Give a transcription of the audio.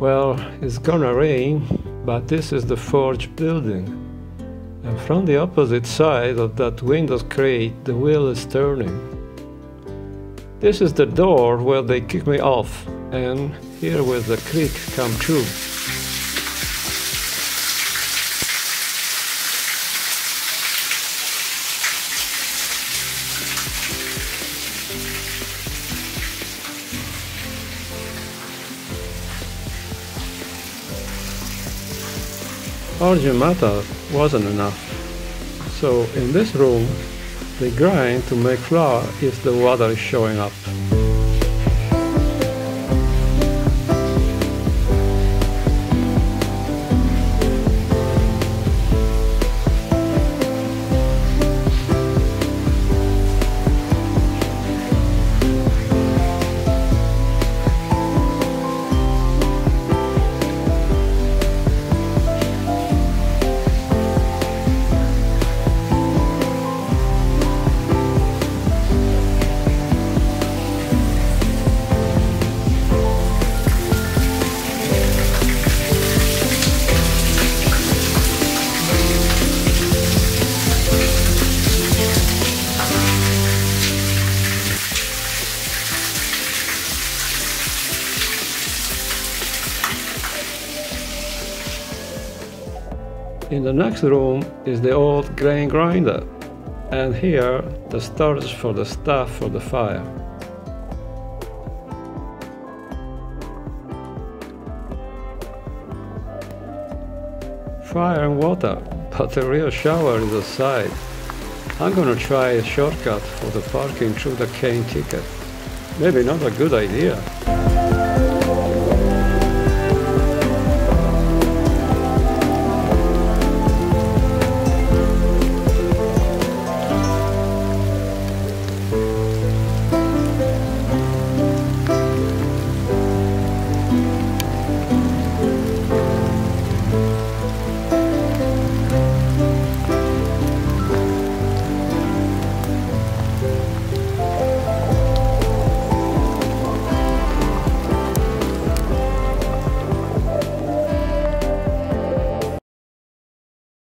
Well, it's gonna rain, but this is the forge building. And from the opposite side of that window's crate, the wheel is turning. This is the door where they kick me off, and here will the creek come true. Argent metal wasn't enough, so in this room they grind to make flour if the water is showing up. In the next room is the old grain grinder, and here the storage for the stuff for the fire. Fire and water, but the real shower is aside. I'm gonna try a shortcut for the parking through the cane ticket. Maybe not a good idea.